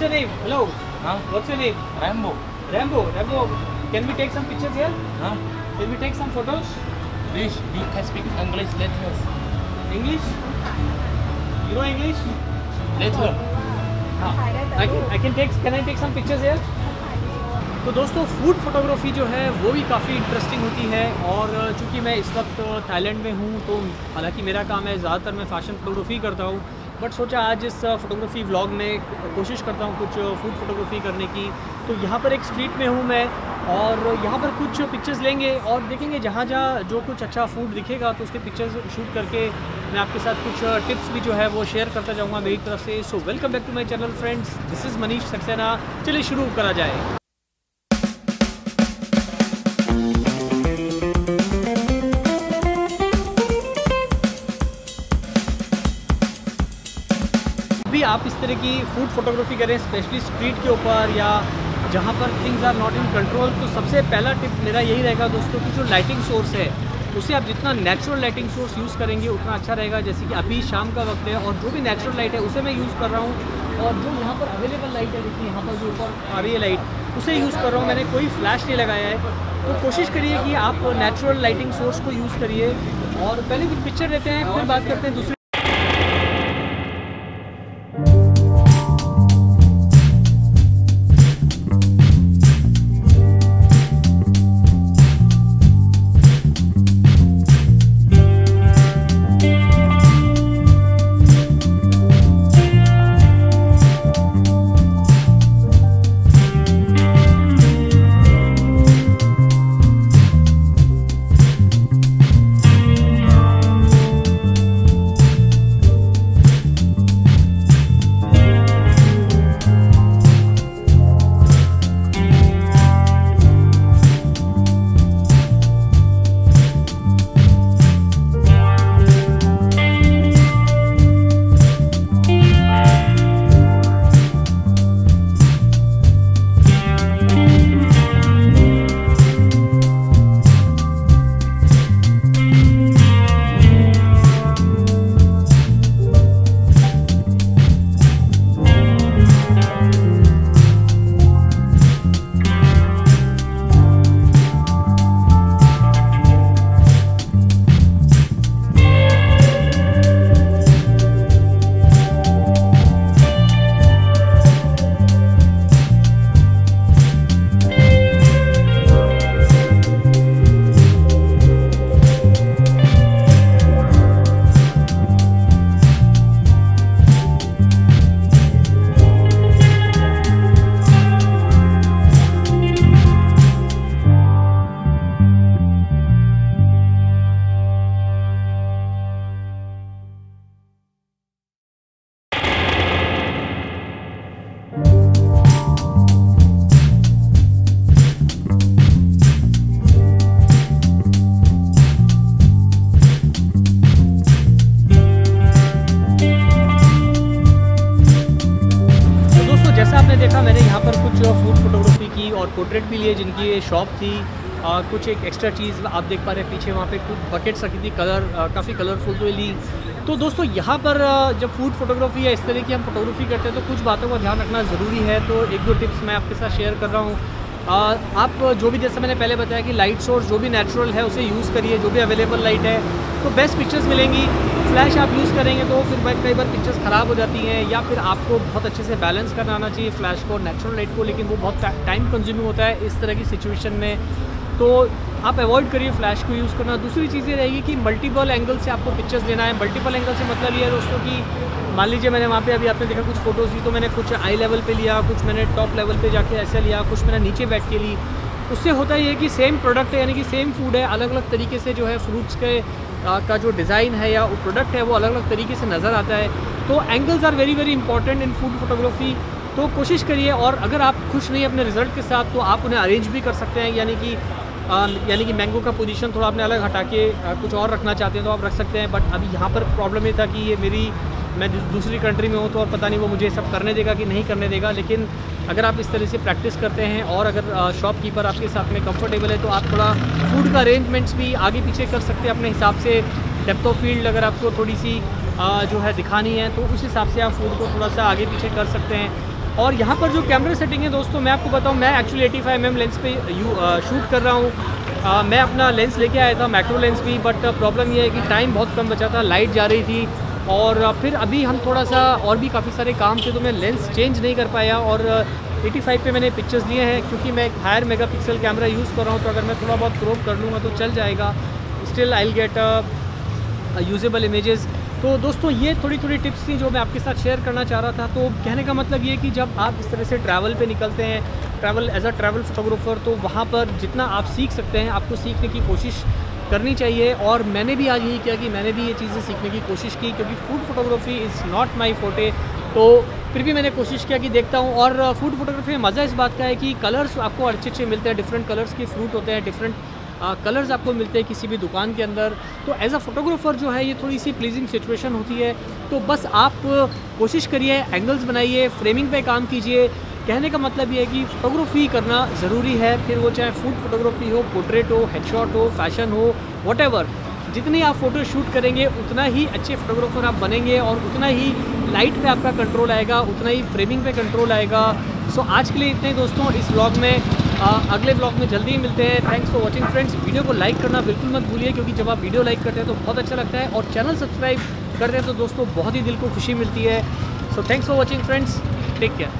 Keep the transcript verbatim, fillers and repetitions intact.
What's your name? Hello. Huh? What's your name? Rambo. Rambo. Rambo. Can we take some pictures here? Huh? Can we take some photos? Please. We can speak English later. English? You know English? Later. हाँ. I can, I can take. Can I take some pictures here? तो दोस्तों food photography जो है वो भी काफ़ी interesting होती है और चूँकि मैं इस वक्त थाईलैंड में हूँ तो हालांकि मेरा काम है ज़्यादातर मैं फ़ैशन फ़ोटोग्राफी करता हूँ बट सोचा आज इस फोटोग्राफी व्लॉग में कोशिश करता हूँ कुछ फूड फोटोग्राफी करने की। तो यहाँ पर एक स्ट्रीट में हूँ मैं और यहाँ पर कुछ पिक्चर्स लेंगे और देखेंगे जहाँ जहाँ जो कुछ अच्छा फूड दिखेगा तो उसके पिक्चर्स शूट करके मैं आपके साथ कुछ टिप्स भी जो है वो शेयर करता जाऊँगा मेरी तरफ से। So welcome back to my channel friends, this is Manish Saxena. चलिए शुरू करा जाए। आप इस तरह की फूड फोटोग्राफी करें स्पेशली स्ट्रीट के ऊपर या जहाँ पर things are not in control, तो सबसे पहला टिप मेरा यही रहेगा दोस्तों कि जो लाइटिंग सोर्स है उसे आप जितना नेचुरल लाइटिंग सोर्स यूज़ करेंगे उतना अच्छा रहेगा। जैसे कि अभी शाम का वक्त है और जो भी नेचुरल लाइट है उसे मैं यूज़ कर रहा हूँ और जो यहाँ पर अवेलेबल लाइट है देखिए यहाँ पर जो ऊपर आ रही है लाइट उसे यूज़ कर रहा हूँ, मैंने कोई फ्लैश नहीं लगाया है। तो कोशिश करिए कि आप नेचुरल लाइटिंग सोर्स को यूज़ करिए और पहले कुछ पिक्चर लेते हैं फिर बात करते हैं दूसरी। पोर्ट्रेट भी लिए जिनकी ये शॉप थी, आ, कुछ एक एक्स्ट्रा चीज़ आप देख पा रहे हैं पीछे वहाँ पे कुछ बकेट्स रखी थी कलर काफ़ी कलरफुल तो ली। तो दोस्तों यहाँ पर जब फूड फोटोग्राफी या इस तरह की हम फोटोग्राफी करते हैं तो कुछ बातों का ध्यान रखना ज़रूरी है। तो एक दो टिप्स मैं आपके साथ शेयर कर रहा हूँ। आप जो भी, जैसे मैंने पहले बताया कि लाइट सोर्स जो भी नेचुरल है उसे यूज़ करिए, जो भी अवेलेबल लाइट है तो बेस्ट पिक्चर्स मिलेंगी। फ्लैश आप यूज़ करेंगे तो फिर कई बार पिक्चर्स ख़राब हो जाती हैं या फिर आपको बहुत अच्छे से बैलेंस करना आना चाहिए फ्लैश को नेचुरल लाइट को, लेकिन वो बहुत टाइम कंज्यूमिंग होता है इस तरह की सिचुएशन में, तो आप अवॉइड करिए फ्लैश को यूज़ करना। दूसरी चीज़ ये रहेगी कि मल्टीपल एंगल से आपको पिक्चर्स लेना है। मल्टीपल एंगल से मतलब ये है दोस्तों कि मान लीजिए मैंने वहाँ पे अभी आपने देखा कुछ फ़ोटोज़ ली तो मैंने कुछ आई लेवल पे लिया, कुछ मैंने टॉप लेवल पे जाके ऐसे लिया, कुछ मैंने नीचे बैठ के ली। उससे होता ये है कि सेम प्रोडक्ट है यानी कि सेम फूड है, अलग अलग तरीके से जो है फ्रूट्स के आ, का जो डिज़ाइन है या वो प्रोडक्ट है वो अलग अलग तरीके से नज़र आता है। तो angles are very very important in food photography. तो कोशिश करिए और अगर आप खुश नहीं अपने रिजल्ट के साथ तो आप उन्हें अरेंज भी कर सकते हैं, यानी कि यानी कि मैंगो का पोजीशन थोड़ा आपने अलग हटा के आ, कुछ और रखना चाहते हैं तो आप रख सकते हैं। बट अभी यहाँ पर प्रॉब्लम ये था कि ये मेरी मैं दूसरी कंट्री में हूँ तो और पता नहीं वो मुझे सब करने देगा कि नहीं करने देगा, लेकिन अगर आप इस तरह से प्रैक्टिस करते हैं और अगर शॉपकीपर आपके साथ में कंफर्टेबल है तो आप थोड़ा फूड का अरेंजमेंट्स भी आगे पीछे कर सकते हैं अपने हिसाब से। डेप्थ ऑफ फील्ड अगर आपको थोड़ी सी जो है दिखानी है तो उस हिसाब से आप फूड को थोड़ा सा आगे पीछे कर सकते हैं। और यहाँ पर जो कैमरा सेटिंग है दोस्तों, मैं आपको बताऊँ, मैं एक्चुअली पचासी एम एम लेंस पे यू शूट कर रहा हूँ। मैं अपना लेंस लेके आया था मैक्रो लेंस भी, बट प्रॉब्लम ये है कि टाइम बहुत कम बचा था, लाइट जा रही थी, और फिर अभी हम थोड़ा सा और भी काफ़ी सारे काम थे तो मैं लेंस चेंज नहीं कर पाया। और पचासी पे मैंने पिक्चर्स लिए हैं क्योंकि मैं एक हायर मेगापिक्सल कैमरा यूज़ कर रहा हूँ, तो अगर मैं थोड़ा बहुत क्रोप कर लूँगा तो चल जाएगा, still I will get usable images. तो दोस्तों ये थोड़ी थोड़ी टिप्स थी जो मैं आपके साथ शेयर करना चाह रहा था। तो कहने का मतलब ये कि जब आप इस तरह से ट्रैवल पे निकलते हैं, travel as a travel photographer, तो वहाँ पर जितना आप सीख सकते हैं आपको सीखने की कोशिश करनी चाहिए। और मैंने भी आज यही किया कि मैंने भी ये चीज़ें सीखने की कोशिश की, क्योंकि food photography is not my forte, तो फिर भी मैंने कोशिश किया कि देखता हूँ। और फूड फोटोग्राफी में मज़ा इस बात का है कि कलर्स आपको अच्छे अच्छे मिलते हैं, डिफरेंट कलर्स के फ्रूट होते हैं, डिफरेंट कलर्स आपको मिलते हैं किसी भी दुकान के अंदर। तो एज अ फोटोग्राफ़र जो है ये थोड़ी सी प्लीजिंग सिचुएशन होती है। तो बस आप कोशिश करिए, एंगल्स बनाइए, फ्रेमिंग पे काम कीजिए। कहने का मतलब ये है कि फोटोग्राफी करना ज़रूरी है, फिर वो चाहे फूड फोटोग्राफी हो, पोर्ट्रेट हो, हेडशॉट हो, फैशन हो, वॉटेवर। जितनी आप फ़ोटो शूट करेंगे उतना ही अच्छे फोटोग्राफर आप बनेंगे, और उतना ही लाइट पे आपका कंट्रोल आएगा, उतना ही फ्रेमिंग पे कंट्रोल आएगा। सो आज के लिए इतने दोस्तों इस व्लॉग में, आ, अगले व्लॉग में जल्दी ही मिलते हैं। Thanks for watching friends. Video को लाइक करना बिल्कुल मत भूलिए, क्योंकि जब आप वीडियो लाइक करते हैं तो बहुत अच्छा लगता है, और चैनल सब्सक्राइब करते हैं तो दोस्तों बहुत ही दिल को खुशी मिलती है। So thanks for watching friends, take care.